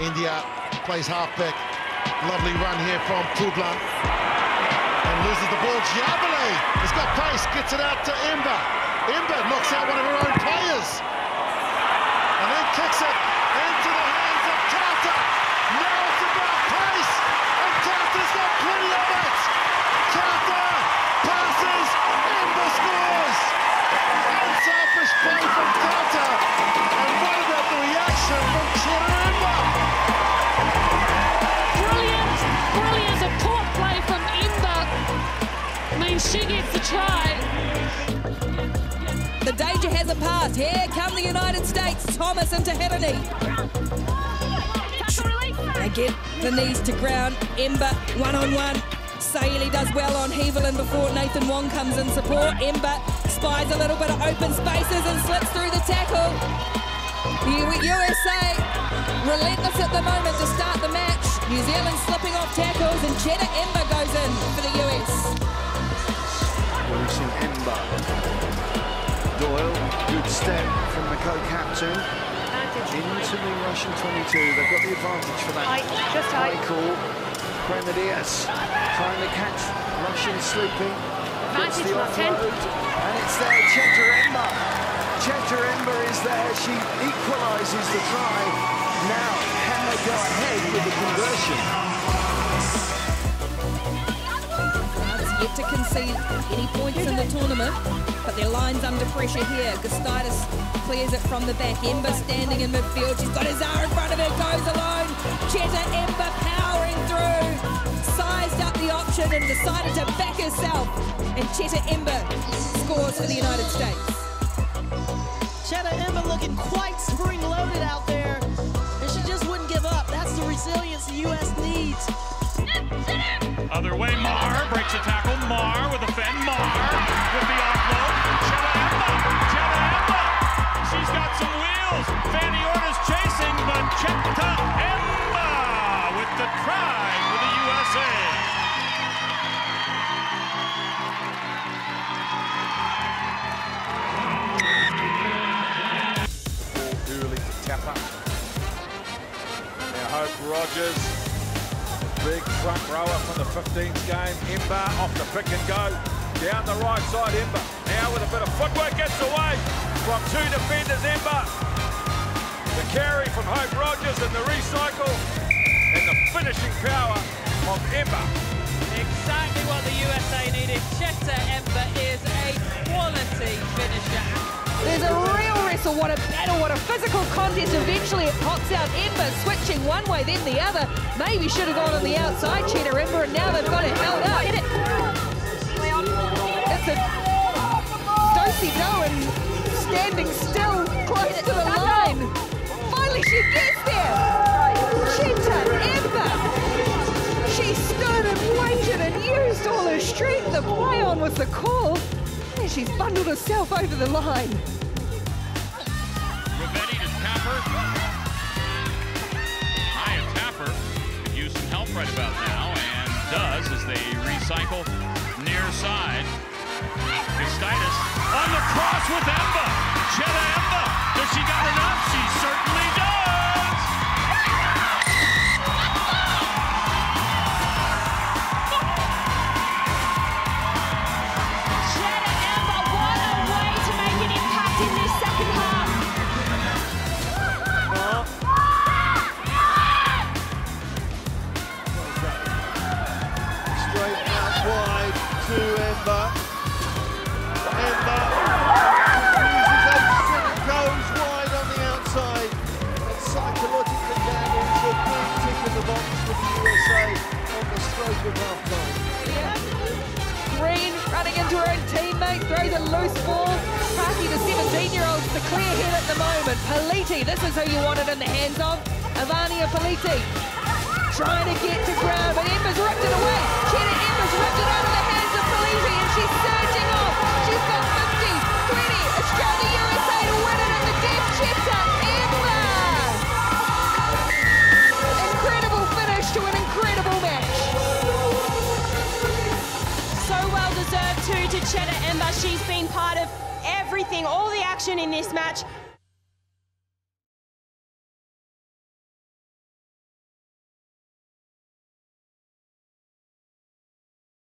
India plays halfback. Lovely run here from Pukla. And loses the ball. Javale has got pace, gets it out to Ember. Ember knocks out one of her own players. And then kicks it into the hands of Carter. Now it's about pace. And Carter's got plenty of it. Carter passes. Ember scores. Unselfish play from Carter. And what about the reaction from Cheta Emba? Brilliant, brilliant support play from Ember. I mean, she gets the try. The danger hasn't passed. Here come the United States. Thomas into Hedony. Again, the knees to ground. Ember, one-on-one. Sayli does well on Hevelin before Nathan Wong comes in support. Ember spies a little bit of open spaces and slips through the tackle. The USA relentless at the moment to start the match. New Zealand slipping off tackles and Cheta Emba goes in for the US. We've seen Ember. Doyle, good step from the co-captain into the Russian 22. They've got the advantage for that. High call. Grenadiers trying to catch Russian sleeping. Advantage the offload, and it's there. Cheta Emba. Cheta Emba is there. She equalises the try. Now can they go ahead with the conversion? Yet to concede any points in the tournament, but their line's under pressure here. Gustaitis clears it from the back. Ember standing in midfield. She's got Azar in front of her, goes alone. Cheta Emba powering through. Sized up the option and decided to back herself. And Cheta Emba scores for the United States. Cheta Emba looking quite spring-loaded out there. And she just wouldn't give up. That's the resilience the U.S. needs. Other way, Maher breaks a tackle. Maher with a fend. Maher with the offload. Cheta Emba. Cheta Emba. She's got some wheels. Fanny Orta's chasing, but Cheta Emba with the try for the USA. Early to Tapper. Now Hope Rogers. Big front rower from the 15th game. Ember off the pick and go. Down the right side, Ember. Now with a bit of footwork, gets away from two defenders, Ember. The carry from Hope Rogers and the recycle. And the finishing power of Ember. Exactly what the USA needed. Cheta Ember is a quality finisher. There's a real wrestle, what a battle, what a physical contest. Eventually it pops out. Ember switching one way, then the other. Maybe should have gone on the outside, Cheta Ember, and now they've got it held up. It's a do-si-do and standing still close to the line. Finally she gets there. Cheta Ember. She stood and waited and used all her strength. The play on was the call. And she's bundled herself over the line. Rivetti to Tapper. Right about now, and does as they recycle near side. Gustaitis on the cross with Emba. Cheta Emba, does she got enough? She certainly does. Cheta Emba, what a way to make an impact in this second half. To Ember. Ember uses everything, goes wide on the outside, and psychologically down into a big tick in the box for the USA on the stroke of half time. Green running into her own teammate, throws a loose ball. Paki, the 17-year-old, the clear head at the moment. Pelliti, this is who you want it in the hands of. Ivania Pelliti trying to get to ground, but Ember's ripped it away. Cheta Ember's ripped it out of the hand. And she's surging off. She's got 50, 20, Australia, USA to win it in the death. Cheta Emba. Incredible finish to an incredible match. So well deserved too to Cheta Emba. She's been part of everything, all the action in this match.